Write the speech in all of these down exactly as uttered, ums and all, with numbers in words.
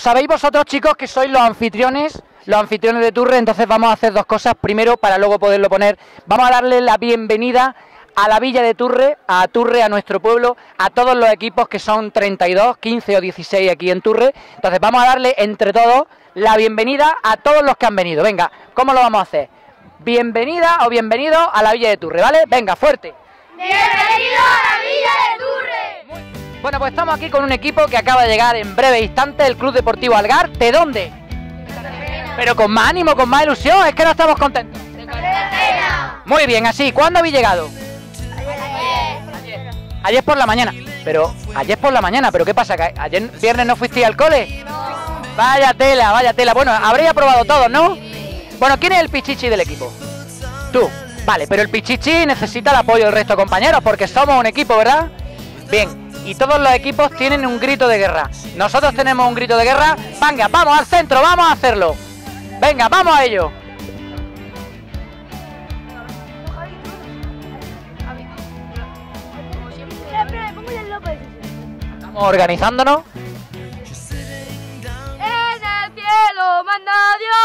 Sabéis vosotros, chicos, que sois los anfitriones, los anfitriones de Turre, entonces vamos a hacer dos cosas. Primero, para luego poderlo poner, vamos a darle la bienvenida a la villa de Turre, a Turre, a nuestro pueblo, a todos los equipos que son treinta y dos, quince o dieciséis aquí en Turre. Entonces vamos a darle entre todos la bienvenida a todos los que han venido. Venga, ¿cómo lo vamos a hacer? Bienvenida o bienvenido a la villa de Turre, ¿vale? Venga, fuerte. ¡Bienvenido a la villa de Turre! Bueno, pues estamos aquí con un equipo que acaba de llegar en breve instante, el Club Deportivo Algar. ¿De dónde? De Pero con más ánimo, con más ilusión, es que no estamos contentos. De Muy bien, así, ¿cuándo habéis llegado? Ayer. Ayer. Ayer por la mañana. Pero, ayer por la mañana, ¿pero qué pasa? ¿Que ayer viernes no fuisteis al cole? No. Vaya tela, vaya tela. Bueno, habréis aprobado todos, ¿no? Sí. Bueno, ¿quién es el pichichi del equipo? Tú. Vale, pero el pichichi necesita el apoyo del resto de compañeros porque somos un equipo, ¿verdad? Bien. Y todos los equipos tienen un grito de guerra. Nosotros tenemos un grito de guerra. Venga, vamos al centro, vamos a hacerlo. Venga, vamos a ello. Estamos organizándonos. En el cielo manda Dios.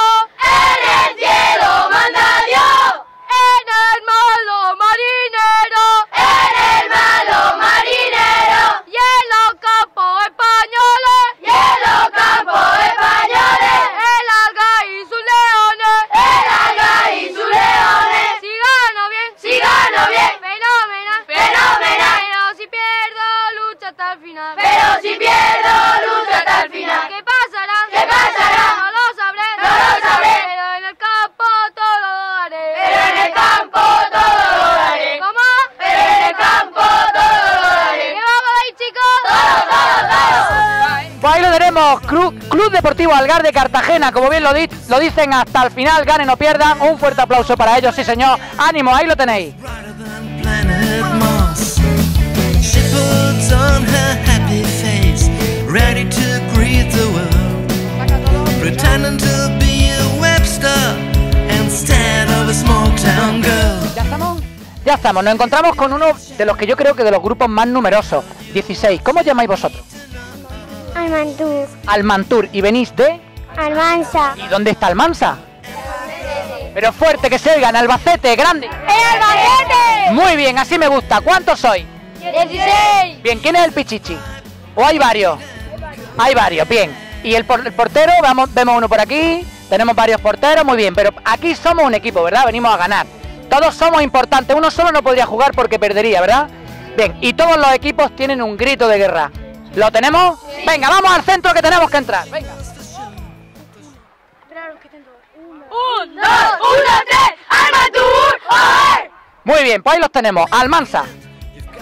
En el cielo manda Dios. En el mar los marineros. En el mar los marineros. Y en los campos españoles. Y en los campos españoles. El Algar y sus leones. El Algar y sus leones. Si gano bien. Si gano bien. Fenomenal. Fenomenal. Pero si pierdo, lucha hasta el final. Pero si pierdo, lucha hasta el final. ¿Qué pasará? ¿Qué pasará? No lo sabré. No lo sabré. Pero en el campo todo lo haré. Pero en el campo todo lo haré. ¿Cómo? Pero en el campo todo lo haré. ¿Qué vamos a ir, chicos? Todo, todo, todo. Pues ahí lo tenemos, Club, Club Deportivo Algar de Cartagena. Como bien lo, di lo dicen, hasta el final, ganen o pierdan. Un fuerte aplauso para ellos, sí señor. Ánimo, ahí lo tenéis. ¿Ya estamos? Ya estamos, nos encontramos con uno de los que yo creo que de los grupos más numerosos, dieciséis. ¿Cómo os llamáis vosotros? Almantur. Almantur, ¿y venís de? Almansa. ¿Y dónde está Almansa? Albacete. Pero fuerte, que se oigan, Albacete, grande. ¡Albacete! Muy bien, así me gusta. ¿Cuántos sois? dieciséis. Bien, ¿quién es el pichichi? ¿O hay varios? Hay varios, hay varios. Bien. ¿Y el, por, el portero? Vamos, vemos uno por aquí. Tenemos varios porteros, muy bien, pero aquí somos un equipo, ¿verdad? Venimos a ganar. Todos somos importantes, uno solo no podría jugar porque perdería, ¿verdad? Bien, y todos los equipos tienen un grito de guerra. ¿Lo tenemos? Sí. Venga, vamos al centro que tenemos que entrar. Venga. ¡Un, dos, uno, tres! ¡Almantur! Muy bien, pues ahí los tenemos. Almansa.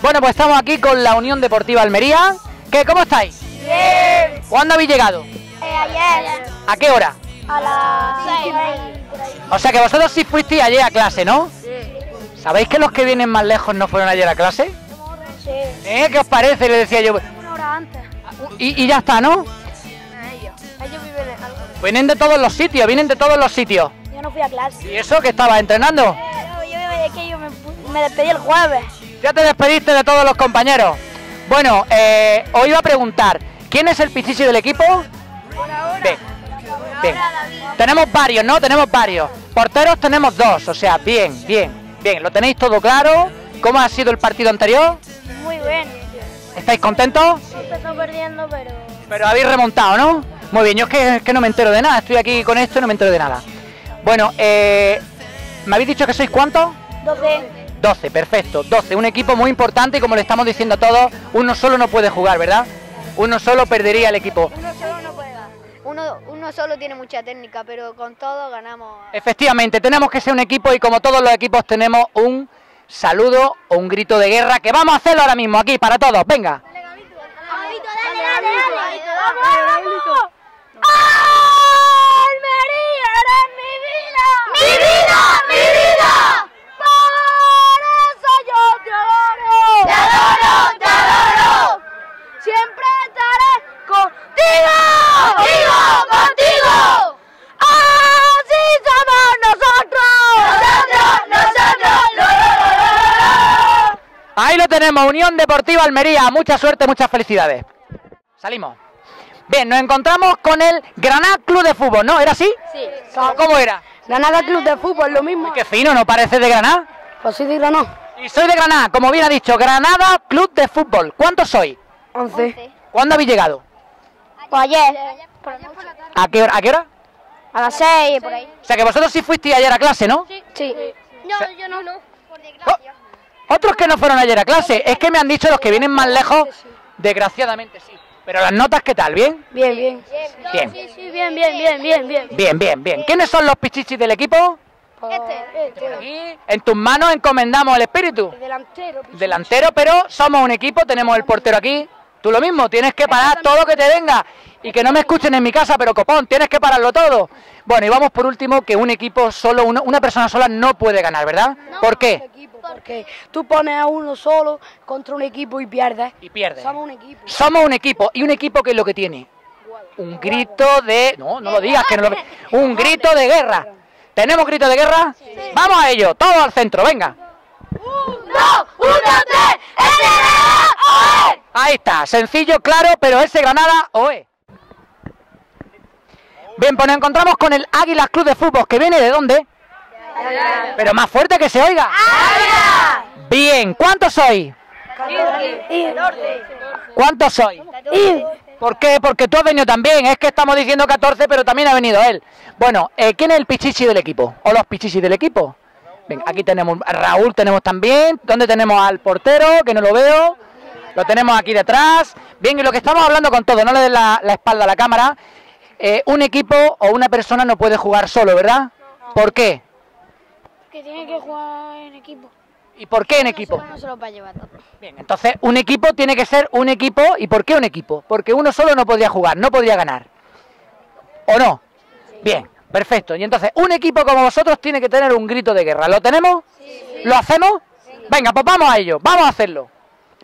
Bueno, pues estamos aquí con la Unión Deportiva Almería. ¿Qué? ¿Cómo estáis? Bien. ¿Cuándo habéis llegado? Eh, ayer. ¿A qué hora? A las seis. O sea que vosotros sí fuisteis ayer a clase, ¿no? Sí. ¿Sabéis que los que vienen más lejos no fueron ayer a clase? Sí. ¿Eh? ¿Qué os parece? Le decía yo. Una hora antes. Y, y ya está, ¿no? Ellos. Ellos viven en algo. Vienen de todos los sitios, vienen de todos los sitios. Yo no fui a clase. ¿Y eso que estabas entrenando? No, yo, es que yo me, me despedí el jueves. Ya te despediste de todos los compañeros. Bueno, eh, os iba a preguntar, ¿quién es el pichichi del equipo? Por ahora. Ve. Bien. Tenemos varios, ¿no? Tenemos varios. Porteros tenemos dos, o sea, bien, bien, bien. ¿Lo tenéis todo claro? ¿Cómo ha sido el partido anterior? Muy bien. ¿Estáis contentos? Empezó perdiendo, pero... Pero habéis remontado, ¿no? Muy bien, yo es que, es que no me entero de nada. Estoy aquí con esto y no me entero de nada. Bueno, eh, ¿me habéis dicho que sois cuántos? doce. doce, perfecto, doce. Un equipo muy importante y como le estamos diciendo a todos, uno solo no puede jugar, ¿verdad? Uno solo perdería el equipo. Uno solo no puede dar. Uno, uno solo tiene mucha técnica, pero con todo ganamos. Efectivamente, tenemos que ser un equipo y como todos los equipos tenemos un saludo o un grito de guerra que vamos a hacerlo ahora mismo aquí para todos. Venga. Dale, Gabito, dale, dale, dale. ¡Vamos! ¡Almería, eres mi vida! ¡Mi vida, mi vida! Por eso yo te adoro. ¡Te adoro, te adoro! Siempre estaré contigo. ¡Contigo! ¡Contigo! ¡Así somos nosotros! ¡Nosotros! ¡Nosotros! ¡Lo, lo, lo, lo! Ahí lo tenemos, Unión Deportiva Almería. Mucha suerte, muchas felicidades. Salimos. Bien, nos encontramos con el Granada Club de Fútbol, ¿no? ¿Era así? Sí. ¿Cómo era? Granada Club de Fútbol, lo mismo. Qué fino, ¿no parece de Granada? Pues soy de Granada. Y soy de Granada, como bien ha dicho, Granada Club de Fútbol. ¿Cuántos sois? Once. ¿Cuándo habéis llegado? Pues ayer. ¿A qué hora? ¿A qué hora? A las seis, por ahí. O sea que vosotros sí fuisteis ayer a clase, ¿no? Sí. Sí. No, o sea, yo no, no, por desgracia. Oh, otros que no fueron ayer a clase, es que me han dicho los que vienen más lejos, desgraciadamente sí. Pero las notas, ¿qué tal? ¿Bien? Bien, bien. Bien, sí, sí, bien, bien, bien, bien, bien. Bien, bien, bien. ¿Quiénes son los pichichis del equipo? Este, este. Aquí, en tus manos encomendamos el espíritu. El delantero. Pichichi. Delantero, pero somos un equipo, tenemos el portero aquí. Tú lo mismo, tienes que parar todo lo que te venga. Y que no me escuchen en mi casa, pero copón, tienes que pararlo todo. Bueno, y vamos por último, que un equipo solo, uno, una persona sola no puede ganar, ¿verdad? No, ¿por qué? Equipo, porque tú pones a uno solo contra un equipo y pierdes. Y pierdes. Somos un equipo. Somos un equipo. ¿Y un equipo qué es lo que tiene? Un grito de... No, no lo digas, que no lo... Un grito de guerra. ¿Tenemos grito de guerra? Sí. Vamos a ello, todos al centro, venga. ¡Uno, uno, tres! ¡Ese Granada, oe! Ahí está, sencillo, claro, pero ese Granada, oe. Bien, pues nos encontramos con el Águilas Club de Fútbol, que viene de dónde. De pero más fuerte que se oiga. ¡Águila! Bien, ¿cuántos sois? catorce. ¿Cuántos sois? catorce. ¿Por qué? Porque tú has venido también, es que estamos diciendo catorce, pero también ha venido él. Bueno, eh, ¿quién es el pichichi del equipo? ¿O los pichichis del equipo? Bien, aquí tenemos a Raúl, tenemos también. ¿Dónde tenemos al portero? Que no lo veo. Lo tenemos aquí detrás. Bien, y lo que estamos hablando con todo, no le des la, la espalda a la cámara. Eh, un equipo o una persona no puede jugar solo, ¿verdad? No. ¿Por qué? Porque tiene que jugar en equipo. ¿Y por qué en equipo? Uno solo va a llevar todo. Bien, entonces un equipo tiene que ser un equipo. ¿Y por qué un equipo? Porque uno solo no podía jugar, no podía ganar. ¿O no? Sí. Bien, perfecto. Y entonces un equipo como vosotros tiene que tener un grito de guerra. ¿Lo tenemos? Sí. ¿Lo hacemos? Sí. Venga, pues vamos a ello, vamos a hacerlo.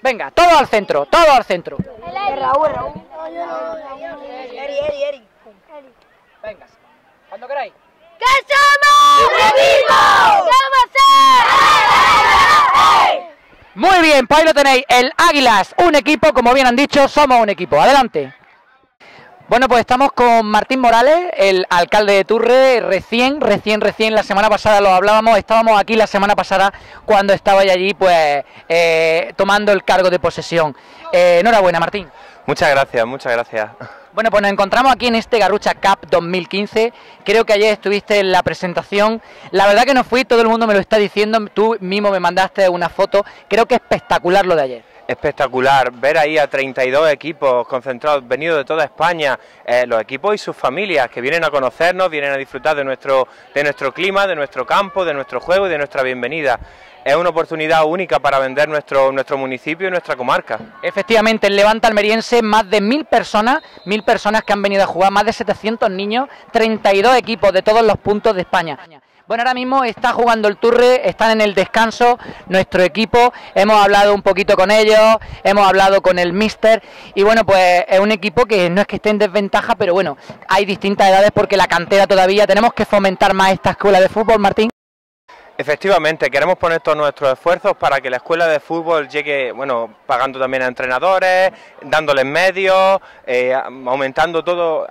Venga, todo al centro, todo al centro. Raúl, Raúl. Eri, Eri, Eri. Venga, cuando queráis. ¡Que somos un equipo! ¡Somos seis! Muy bien, pues ahí lo tenéis. El Águilas, un equipo, como bien han dicho, somos un equipo. Adelante. Bueno, pues estamos con Martín Morales, el alcalde de Turre, recién, recién, recién, la semana pasada lo hablábamos, estábamos aquí la semana pasada cuando estaba allí, pues, eh, tomando el cargo de posesión. Eh, enhorabuena, Martín. Muchas gracias, muchas gracias. Bueno, pues nos encontramos aquí en este Garrucha Cup dos mil quince, creo que ayer estuviste en la presentación, la verdad que no fui, todo el mundo me lo está diciendo, tú mismo me mandaste una foto, creo que espectacular lo de ayer. Espectacular, ver ahí a treinta y dos equipos concentrados, venidos de toda España, eh, los equipos y sus familias que vienen a conocernos, vienen a disfrutar de nuestro, de nuestro clima, de nuestro campo, de nuestro juego y de nuestra bienvenida. Es una oportunidad única para vender nuestro, nuestro municipio y nuestra comarca. Efectivamente, el Levante Almeriense, más de mil personas, mil personas que han venido a jugar, más de setecientos niños, treinta y dos equipos de todos los puntos de España. Bueno, ahora mismo está jugando el Turre, están en el descanso, nuestro equipo, hemos hablado un poquito con ellos, hemos hablado con el míster y bueno, pues es un equipo que no es que esté en desventaja, pero bueno, hay distintas edades porque la cantera todavía, tenemos que fomentar más esta escuela de fútbol, Martín. Efectivamente, queremos poner todos nuestros esfuerzos para que la escuela de fútbol llegue, bueno, pagando también a entrenadores, dándoles medios, eh, aumentando todo,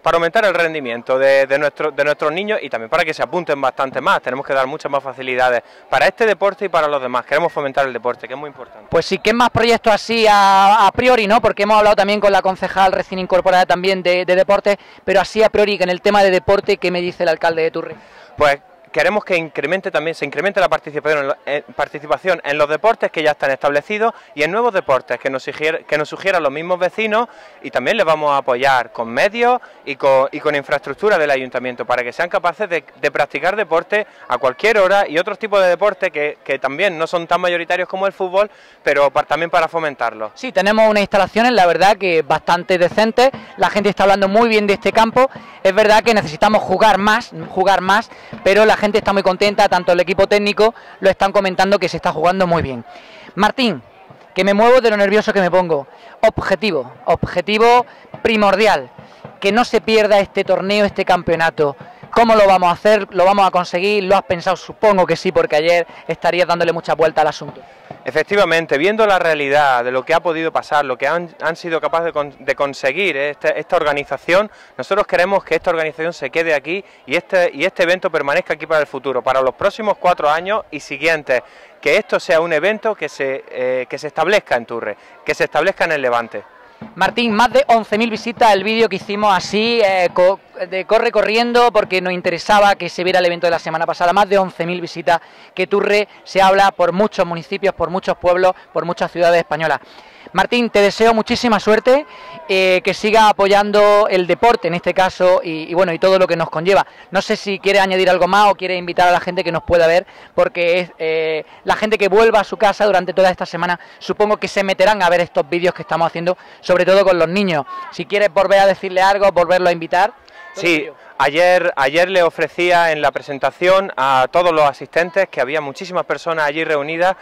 para aumentar el rendimiento de, de, nuestro, de nuestros niños y también para que se apunten bastante más. Tenemos que dar muchas más facilidades para este deporte y para los demás. Queremos fomentar el deporte, que es muy importante. Pues sí, ¿qué más proyectos así a, a priori, no? Porque hemos hablado también con la concejal recién incorporada también de, de deporte, pero así a priori, que en el tema de deporte, ¿qué me dice el alcalde de Turre? Pues queremos que incremente también, se incremente la participación en, participación en los deportes que ya están establecidos y en nuevos deportes que nos, sugier, que nos sugieran los mismos vecinos, y también les vamos a apoyar con medios y con, y con infraestructura del ayuntamiento para que sean capaces de, de practicar deporte a cualquier hora y otros tipos de deportes que, que también no son tan mayoritarios como el fútbol, pero para, también para fomentarlo. Sí, tenemos unas instalaciones, la verdad, que bastante decentes, la gente está hablando muy bien de este campo, es verdad que necesitamos jugar más, jugar más, pero la gente está muy contenta, tanto el equipo técnico lo están comentando que se está jugando muy bien. Martín, que me muevo de lo nervioso que me pongo, objetivo, objetivo primordial, que no se pierda este torneo, este campeonato. ¿Cómo lo vamos a hacer? ¿Lo vamos a conseguir? ¿Lo has pensado? Supongo que sí, porque ayer estarías dándole mucha vuelta al asunto. Efectivamente, viendo la realidad de lo que ha podido pasar, lo que han, han sido capaces de, con, de conseguir este, esta organización, nosotros queremos que esta organización se quede aquí y este, y este evento permanezca aquí para el futuro, para los próximos cuatro años y siguientes, que esto sea un evento que se, eh, que se establezca en Turres, que se establezca en el Levante. Martín, más de once mil visitas el vídeo que hicimos así, eh, co de corre corriendo, porque nos interesaba que se viera el evento de la semana pasada. Más de once mil visitas, que Turres se habla por muchos municipios, por muchos pueblos, por muchas ciudades españolas. Martín, te deseo muchísima suerte, eh, que siga apoyando el deporte en este caso y, y bueno, y todo lo que nos conlleva. No sé si quieres añadir algo más o quieres invitar a la gente que nos pueda ver, porque es, eh, la gente que vuelva a su casa durante toda esta semana, supongo que se meterán a ver estos vídeos que estamos haciendo, sobre todo con los niños. Si quieres volver a decirle algo, volverlo a invitar. Sí, ayer, ayer le ofrecía en la presentación a todos los asistentes, que había muchísimas personas allí reunidas,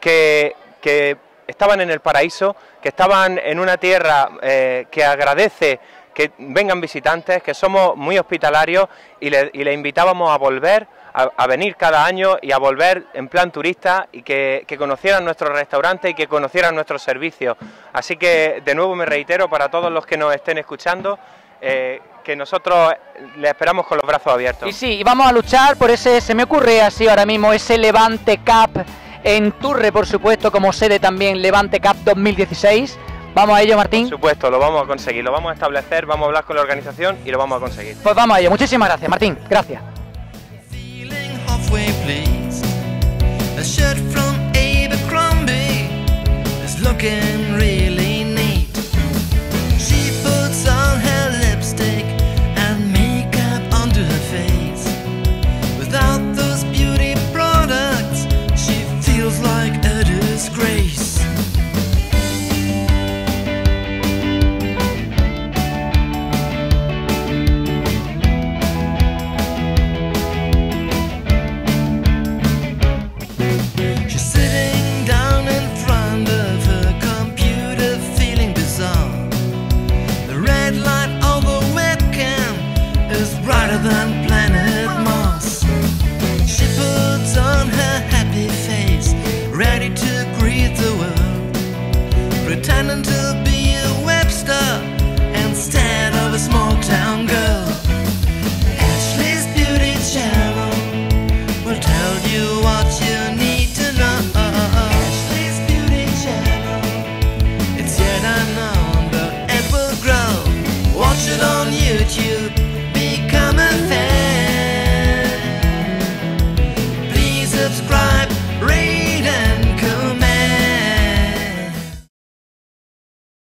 que... que estaban en el paraíso, que estaban en una tierra eh, que agradece que vengan visitantes, que somos muy hospitalarios y le, y le invitábamos a volver, a, a venir cada año y a volver en plan turista y que, que conocieran nuestro restaurante y que conocieran nuestros servicios. Así que de nuevo me reitero para todos los que nos estén escuchando, Eh, que nosotros le esperamos con los brazos abiertos. Y sí, y vamos a luchar por ese, se me ocurre así ahora mismo, ese Levante Cup en Turres, por supuesto, como sede también, Levante Cup dos mil dieciséis. ¿Vamos a ello, Martín? Por supuesto, lo vamos a conseguir, lo vamos a establecer, vamos a hablar con la organización y lo vamos a conseguir. Pues vamos a ello, muchísimas gracias, Martín, gracias.